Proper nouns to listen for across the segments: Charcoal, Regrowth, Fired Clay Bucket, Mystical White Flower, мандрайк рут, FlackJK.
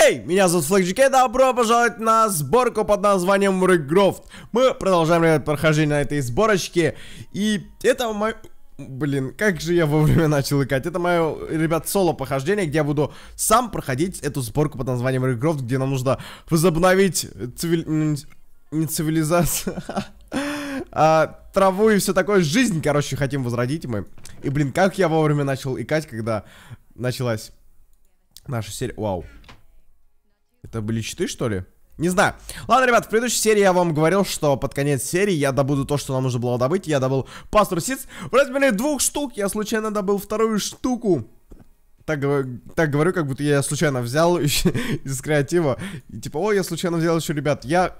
Хей, меня зовут FlackJK, добро пожаловать на сборку под названием Regrowth. Мы продолжаем, ребят, прохождение на этой сборочке. И это мое... Блин, как же я вовремя начал икать. Это мое, ребят, соло-похождение, где я буду сам проходить эту сборку под названием Regrowth, где нам нужно возобновить цивилизацию... траву и все такое. Жизнь, короче, хотим возродить мы. И, блин, как я вовремя начал икать, когда началась наша серия. Вау. Это были читы, что ли? Не знаю. Ладно, ребят, в предыдущей серии я вам говорил, что под конец серии я добуду то, что нам нужно было добыть. Я добыл пасту сиц в размере 2 штук. Я случайно добыл 2-ю штуку. Так говорю, как будто я случайно взял из креатива. И типа, о, я случайно взял еще, ребят. Я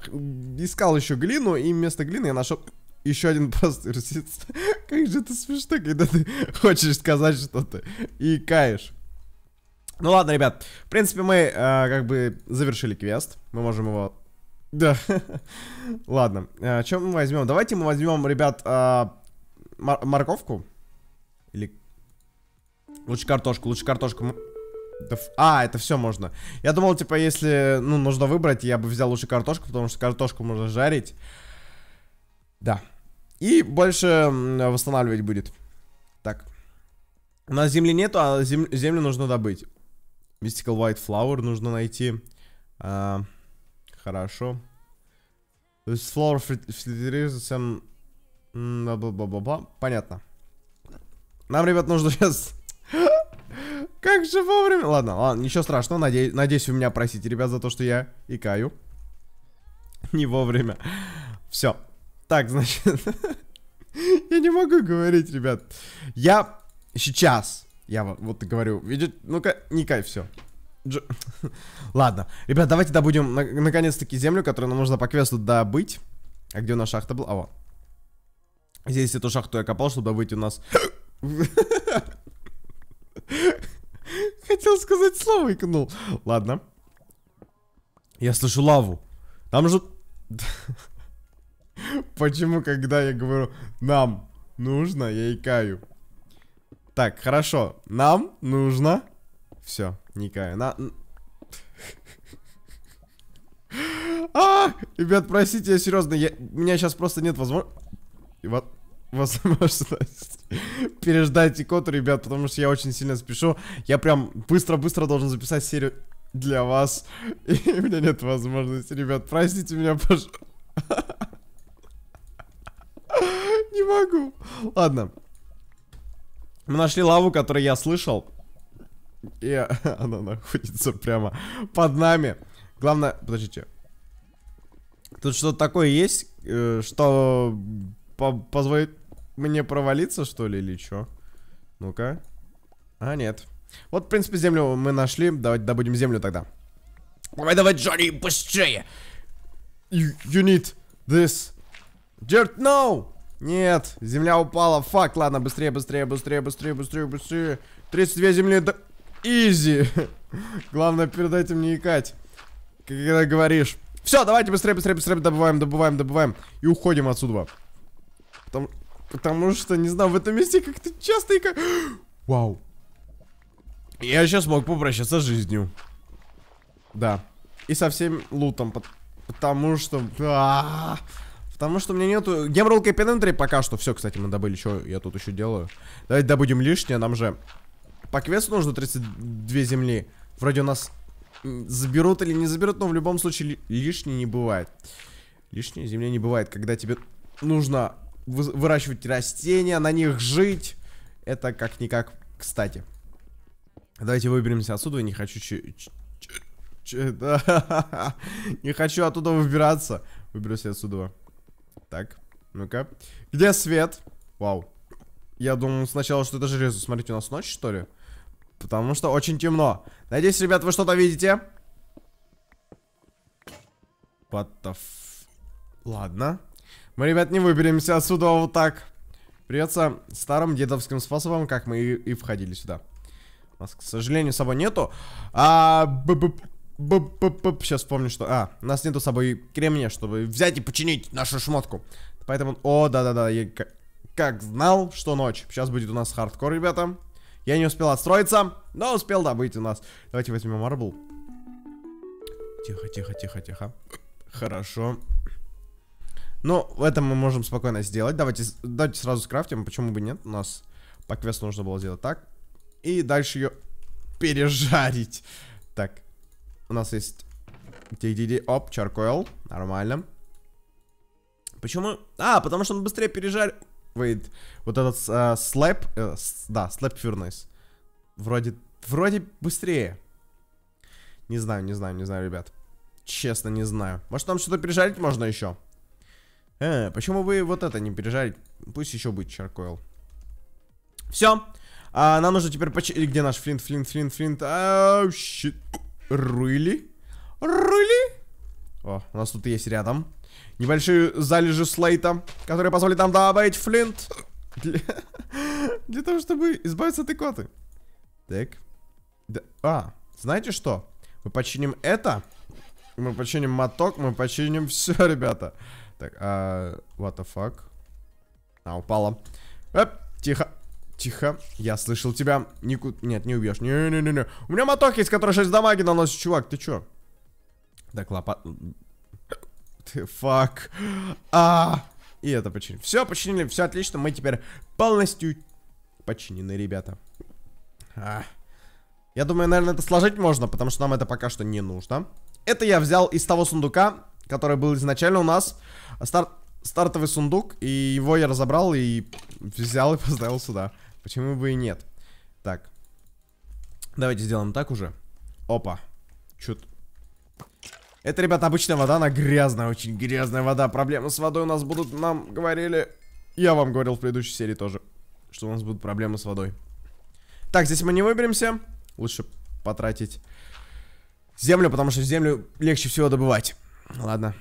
искал еще глину, и вместо глины я нашел еще один пастырь сиц. Как же это смешно, когда ты хочешь сказать что-то и каешь. Ну ладно, ребят, в принципе, мы как бы завершили квест. Мы можем его... Да. Ладно, чем мы возьмем? Давайте мы возьмем, ребят, морковку. Или... Лучше картошку, лучше картошку. А, это все можно. Я думал, типа, если, ну, нужно выбрать, я бы взял лучше картошку, потому что картошку можно жарить. Да. И больше восстанавливать будет. Так. У нас земли нету, а землю нужно добыть. Mystical White Flower нужно найти. Хорошо. This flower fertilization. Бла-бла-бла-бла. Понятно. Нам, ребят, нужно сейчас... Как же вовремя? Ладно, ладно, ничего страшного. Надеюсь, вы меня просите, ребят, за то, что я икаю. Не вовремя. Все. Так, значит... Я не могу говорить, ребят. Я... Сейчас. Я вот говорю, видите, ну-ка, не кай, все. Ладно. Ребят, давайте добудем наконец-таки землю, которую нам нужно по квесту добыть. А где у нас шахта была? А вот. Здесь эту шахту я копал, чтобы добыть у нас... Хотел сказать слово, икнул. Ладно. Я слышу лаву. Там же... Почему, когда я говорю, нам нужно, я икаю? Так, хорошо. Нам нужно... Все, никая. Ребят, простите, я серьезно. У меня сейчас просто нет возможности переждать икоту, ребят, потому что я очень сильно спешу. Я прям быстро-быстро должен записать серию для вас. И у меня нет возможности, ребят. Простите меня, пожалуйста. Не могу. Ладно. Мы нашли лаву, которую я слышал. И она находится прямо под нами. Главное... Подождите. Тут что-то такое есть, что позволит мне провалиться, что ли, или что? Ну-ка. А, нет. Вот, в принципе, землю мы нашли. Давайте добудем землю тогда. Давай, Джонни, быстрее! You need this dirt now! Нет, земля упала, фак, ладно, быстрее. 32 земли, да... Изи. Главное, передайте мне икать, когда говоришь. Все, давайте быстрее, добываем. И уходим отсюда. Потому что, не знаю, в этом месте как-то часто икать. Вау. Я сейчас мог попрощаться с жизнью. Да. И со всем лутом, потому что... Потому что у меня нету... Гемролка и пенентри пока что. Все, кстати, мы добыли. Что я тут еще делаю? Давайте добудем лишнее. Нам же по квесту нужно 32 земли. Вроде у нас заберут или не заберут, но в любом случае лишнее не бывает. Лишнее земли не бывает, когда тебе нужно выращивать растения, на них жить. Это как-никак, кстати. Давайте выберемся отсюда. Я не хочу... Не хочу оттуда выбираться. Выберусь отсюда. Так, ну-ка. Где свет? Вау. Я думал сначала, что это железо. Смотрите, у нас ночь, что ли? Потому что очень темно. Надеюсь, ребят, вы что-то видите. Ладно. Мы, ребят, не выберемся отсюда вот так. Придется старым дедовским способом, как мы и входили сюда. У нас, к сожалению, с собой нету. Сейчас вспомню, что... у нас нету с собой кремния, чтобы взять и починить нашу шмотку. Поэтому... О, да-да-да, я как знал, что ночь. Сейчас будет у нас хардкор, ребята. Я не успел отстроиться, но успел добыть у нас. Давайте возьмем марбл. Тихо, тихо, тихо, тихо. Хорошо. Ну, это мы можем спокойно сделать. Давайте сразу скрафтим, почему бы нет. У нас по квесту нужно было сделать так. И дальше ее пережарить. Так, у нас есть... Оп, charcoal. Нормально. Почему? А, потому что он быстрее пережаривает вот этот слэп. Да, slap furnace. Вроде быстрее. Не знаю, ребят. Честно, не знаю. Может, там что-то пережарить можно еще? Почему вы вот это не пережарить? Пусть еще будет charcoal. Все. Нам нужно теперь почистить. Где наш флинт? Щит. Рули? О, у нас тут есть рядом небольшие залежи слейта, которые позволят нам добавить флинт для того, чтобы избавиться от икоты. Так. Да. А, знаете что? Мы починим это. Мы починим моток, мы починим все, ребята. Так, what the fuck? А, упала. Оп, тихо. Тихо, я слышал тебя. Нет, не убьешь. Не-не-не-не. У меня моток есть, который 6 дамаги наносит, чувак. Ты чё? Так, лопат... Ты фак. И это починили. Все, починили, все отлично. Мы теперь полностью починены, ребята. Я думаю, наверное, это сложить можно, потому что нам это пока что не нужно. Это я взял из того сундука, который был изначально у нас. Стартовый сундук. И его я разобрал и взял и поставил сюда. Почему бы и нет? Так. Давайте сделаем так уже. Опа. Чё-то. Это, ребята, обычная вода, она грязная, очень грязная вода. Проблемы с водой у нас будут, нам говорили... Я вам говорил в предыдущей серии тоже, что у нас будут проблемы с водой. Так, здесь мы не выберемся. Лучше потратить землю, потому что землю легче всего добывать. Ладно.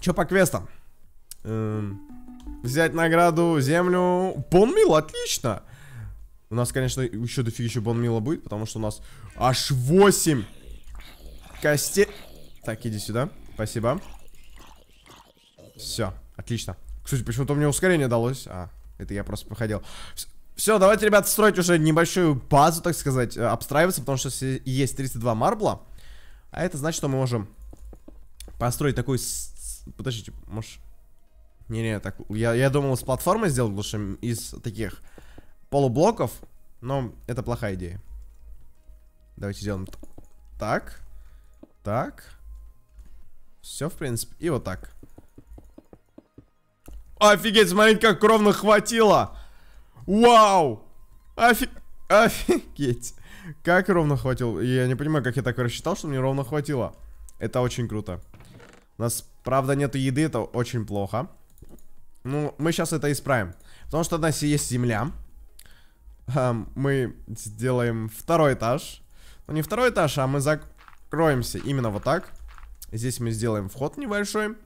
Чё по квестам? Взять награду, землю... Бонмил, отлично! У нас, конечно, еще дофигища бонмила будет, потому что у нас аж 8 костей... Так, иди сюда. Спасибо. Все, отлично. Кстати, почему-то мне ускорение удалось. А, это я просто походил. Все, давайте, ребят, строить уже небольшую базу, так сказать, обстраиваться, потому что есть 32 марбла. А это значит, что мы можем построить такой... Подождите, может... Не-не, так... Я думал, из платформы сделать лучше, из таких полублоков, но это плохая идея. Давайте сделаем так. Так. Все, в принципе. И вот так. Офигеть, смотрите, как ровно хватило. Вау. Офигеть. Как ровно хватило. Я не понимаю, как я так рассчитал, что мне ровно хватило. Это очень круто. У нас, правда, нету еды, это очень плохо. Ну, мы сейчас это исправим. Потому что у нас есть земля. Мы сделаем второй этаж. Ну, не второй этаж, а мы закроемся именно вот так. Здесь мы сделаем вход небольшой.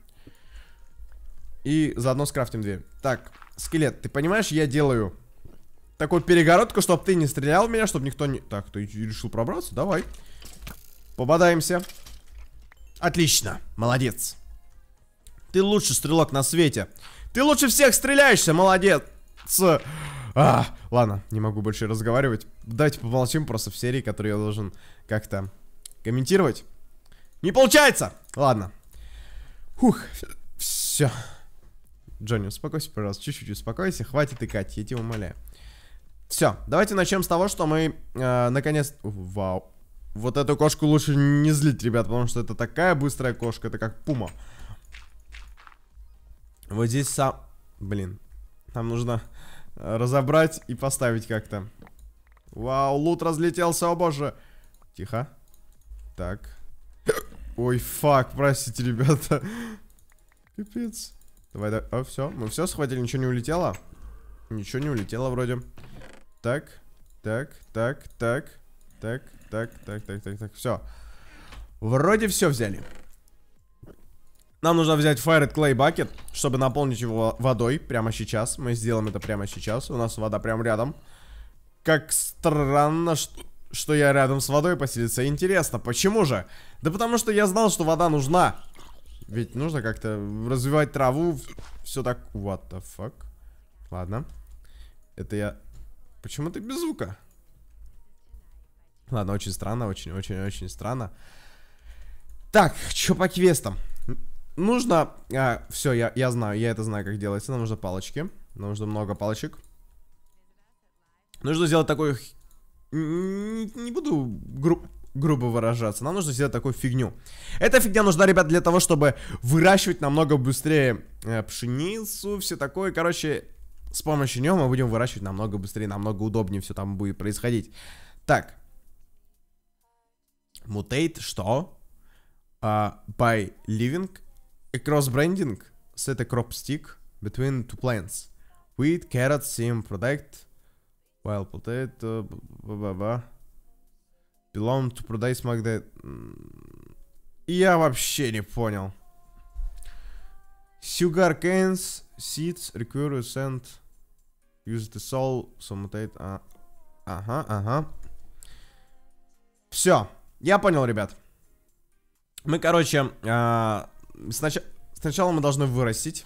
И заодно скрафтим дверь. Так, скелет, ты понимаешь, я делаю такую перегородку, чтобы ты не стрелял в меня, чтобы никто не... Так, ты решил пробраться? Давай. Пободаемся. Отлично, молодец. Ты лучший стрелок на свете. Ты лучше всех стреляешься, молодец. Ладно, не могу больше разговаривать. Давайте помолчим просто в серии, которую я должен как-то комментировать. Не получается! Ладно. Фух, все. Джонни, успокойся, пожалуйста. Чуть-чуть успокойся. Хватит икать, я тебя умоляю. Все, давайте начнем с того, что мы наконец... Вау. Вот эту кошку лучше не злить, ребят, потому что это такая быстрая кошка, это как пума. Вот здесь сам... Блин. Нам нужно разобрать и поставить как-то. Вау, лут разлетелся, о боже. Тихо. Так. Ой, фак, простите, ребята. Пипец. Давай, да. О, все, мы все схватили, ничего не улетело. Ничего не улетело вроде. Так. Все. Вроде все взяли. Нам нужно взять Fired Clay Bucket, чтобы наполнить его водой прямо сейчас. Мы сделаем это прямо сейчас. У нас вода прямо рядом. Как странно, что я рядом с водой поселиться. Интересно, почему же? Да потому что я знал, что вода нужна. Ведь нужно как-то развивать траву. Все так... What the fuck? Ладно. Это я... Почему ты без звука? Ладно, очень странно, очень странно. Так, что по квестам? Нужно... все, я знаю, я это знаю, как делается. Нам нужно палочки. Нам нужно много палочек. Нужно сделать такой... Не буду грубо выражаться. Нам нужно сделать такую фигню. Эта фигня нужна, ребят, для того, чтобы выращивать намного быстрее пшеницу, все такое. Короче, с помощью него мы будем выращивать намного быстрее, намного удобнее все там будет происходить. Так. Mutate, что? By living a cross-branding set a crop stick between two plants. Wheat, carrot, same product. While potato, belong to produce magnet. Я вообще не понял. Sugar canes, seeds, require sand, use the soul, mutate. Ага, ага. Все, я понял, ребят. Мы, короче, сначала мы должны вырастить.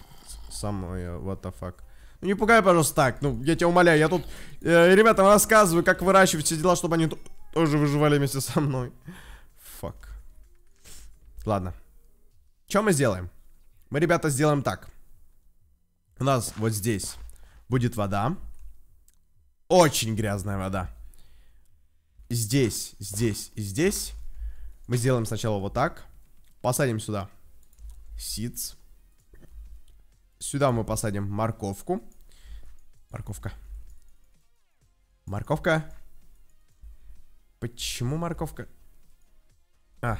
Самое, what the fuck. Ну не пугай, пожалуйста, так. Ну, я тебя умоляю, я тут ребятам рассказываю, как выращивать все дела, чтобы они тоже выживали вместе со мной. Фак. Ладно. Что мы сделаем? Мы, ребята, сделаем так. У нас вот здесь будет вода. Очень грязная вода. Здесь, здесь и здесь. Мы сделаем сначала вот так. Посадим сюда seeds. Сюда мы посадим морковку. Морковка. Морковка. Почему морковка? А.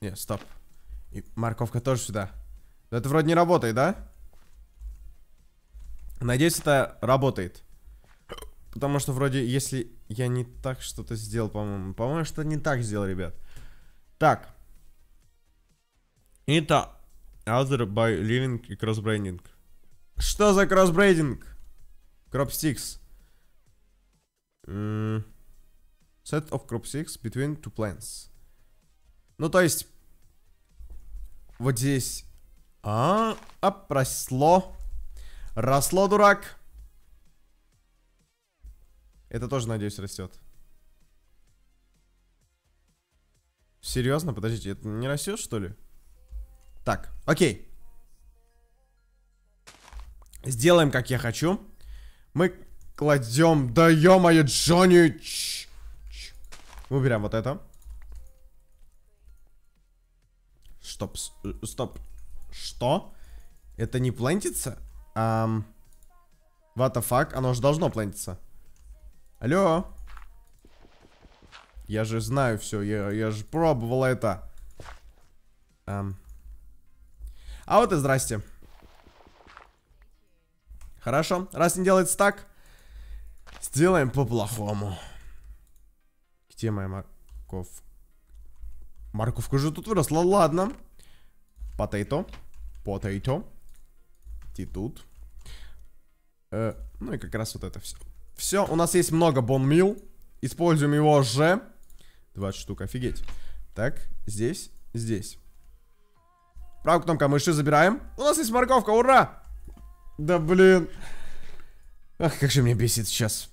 Нет, стоп. И морковка тоже сюда. Но это вроде не работает, да? Надеюсь, это работает. Потому что вроде, если я не так что-то сделал, по-моему. По-моему, что не так сделал, ребят. Так. Это other by living и crossbranding. Что за crossbranding? Crop sticks. Set of crop sticks between two plants. Ну, то есть вот здесь просло. Росло, дурак. Это тоже, надеюсь, растет. Серьезно? Подождите, это не растет, что ли? Так, окей. Сделаем, как я хочу. Мы кладем... Да ё-моё, Джонни! Выберем вот это. Стоп, стоп. Что? Это не плантится? What the fuck? Оно же должно плантиться. Алло. Я же знаю все, я же пробовал это. А вот и здрасте. Хорошо, раз не делается так, сделаем по-плохому. Где моя морковка? Морковка уже тут выросла, ладно. Potato. Potato. И тут. Ну и как раз вот это все. Все, у нас есть много бонмил. Используем его же. 20 штук, офигеть. Так, здесь, здесь. Правая кнопка мыши, забираем. У нас есть морковка, ура! Да блин. Ах, как же меня бесит сейчас.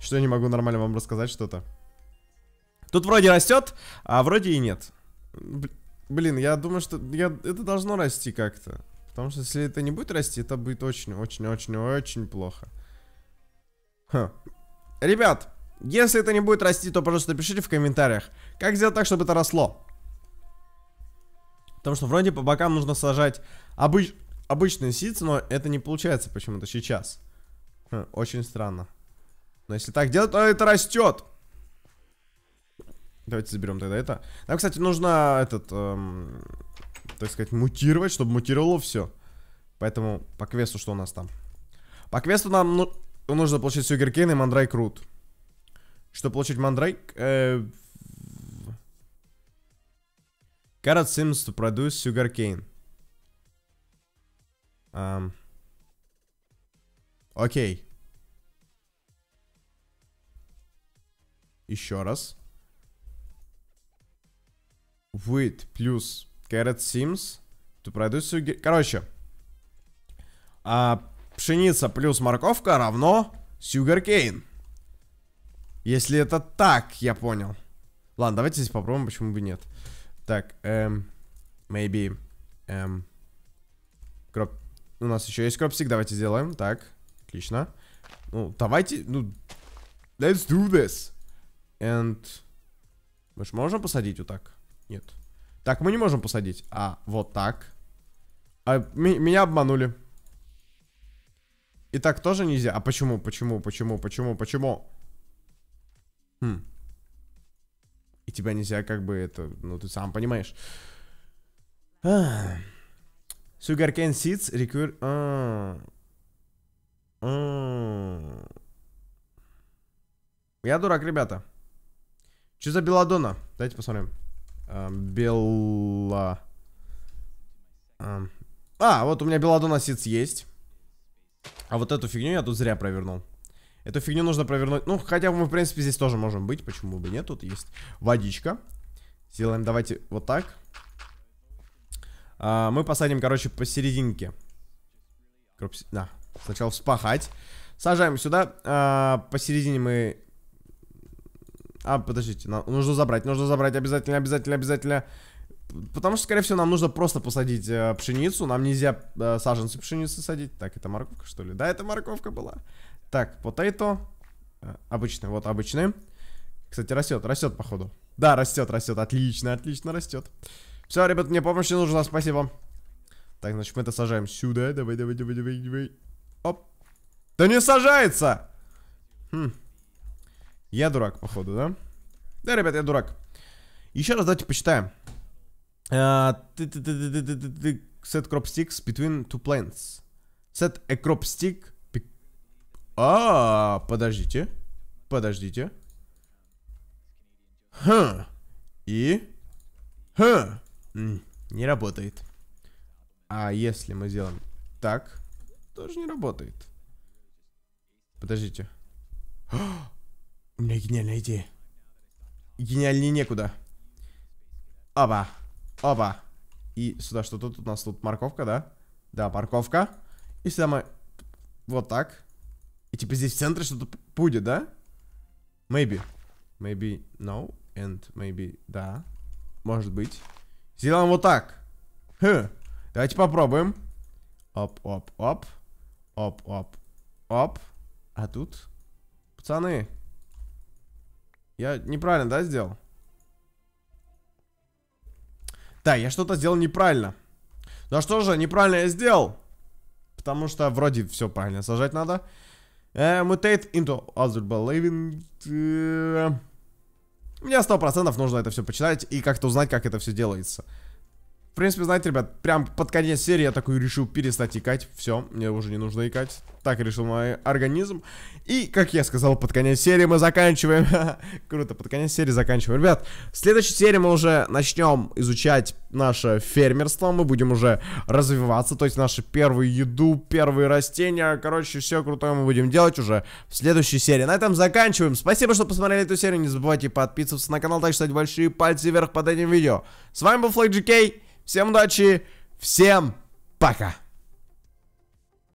Что я не могу нормально вам рассказать что-то. Тут вроде растет, а вроде и нет. Блин, я думаю, что это должно расти как-то. Потому что если это не будет расти, это будет очень-очень-очень-очень плохо. Ха. Ребят, если это не будет расти, то, пожалуйста, пишите в комментариях, как сделать так, чтобы это росло. Потому что вроде по бокам нужно сажать обычные сицы, но это не получается почему-то сейчас. Очень странно. Но если так делать, то это растет. Давайте заберем тогда это. Нам, кстати, нужно этот, так сказать, мутировать, чтобы мутировало все. Поэтому по квесту что у нас там? По квесту нам нужно получить сугеркейн и мандрайк рут. Чтобы получить мандрайк... Carrot seems to produce sugar cane. Окей. Еще раз. Wheat плюс carrot seems to produce sugar. Короче. Пшеница плюс морковка равно sugar cane. Если это так, я понял. Ладно, давайте здесь попробуем, почему бы нет. Так, maybe. Кроп. У нас еще есть кропстик, давайте сделаем. Так, отлично. Ну, давайте, ну, let's do this. And... Мы же можем посадить вот так? Нет. Так, мы не можем посадить. А, вот так. А, меня обманули. И так тоже нельзя. А почему, почему? Хм. И тебя нельзя как бы это... Ну, ты сам понимаешь. Sugarcane seeds recur... Я дурак, ребята. Что за белладонна? Давайте посмотрим. А, вот у меня белладонна сидс есть. А вот эту фигню я тут зря провернул. Эту фигню нужно провернуть. Ну, хотя мы, в принципе, здесь тоже можем быть. Почему бы нет? Тут есть водичка. Сделаем, давайте, вот так. Мы посадим, короче, посерединке. Да, сначала вспахать. Сажаем сюда. Посередине мы... А, подождите, нам нужно забрать, обязательно, обязательно. Потому что, скорее всего, нам нужно просто посадить пшеницу. Нам нельзя саженцы пшеницы садить. Так, это морковка, что ли? Да, это морковка была. Так, potato. Обычный, вот обычный. Кстати, растет, походу. Да, растет, отлично, растет. Все, ребят, мне помощь нужна, спасибо. Так, значит, мы это сажаем сюда. Давай, давай. Оп. Да не сажается! Хм. Я дурак, походу, да? Да, ребят, я дурак. Еще раз давайте почитаем. Set crop sticks between two plants. Set a crop stick. А, подождите. Хм. И. Хм. Не работает. А если мы сделаем так, тоже не работает. Подождите. У меня гениальная идея. Гениальнее некуда. Оба. И сюда что тут? У нас тут морковка, да? Да, морковка. И сюда мы... Вот так. И типа здесь в центре что-то будет, да? Maybe. Maybe no. And maybe да. Может быть. Сделаем вот так. Хм. Давайте попробуем. Оп-оп-оп. Оп-оп-оп. А тут? Пацаны... Я неправильно, да, сделал? Да, я что-то сделал неправильно. Да что же, неправильно я сделал? Потому что вроде все правильно сажать надо. Mutate into other believing. Мне 100% нужно это все почитать и как-то узнать, как это все делается. В принципе, знаете, ребят, прям под конец серии я такой решил перестать икать. Все, мне уже не нужно икать. Так решил мой организм. И, как я сказал, под конец серии мы заканчиваем. Круто, под конец серии заканчиваем. Ребят, в следующей серии мы уже начнем изучать наше фермерство. Мы будем уже развиваться. То есть, нашу первую еду, первые растения. Короче, все крутое мы будем делать уже в следующей серии. На этом заканчиваем. Спасибо, что посмотрели эту серию. Не забывайте подписываться на канал, также ставить большие пальцы вверх под этим видео. С вами был FlackJK. Всем удачи, всем пока!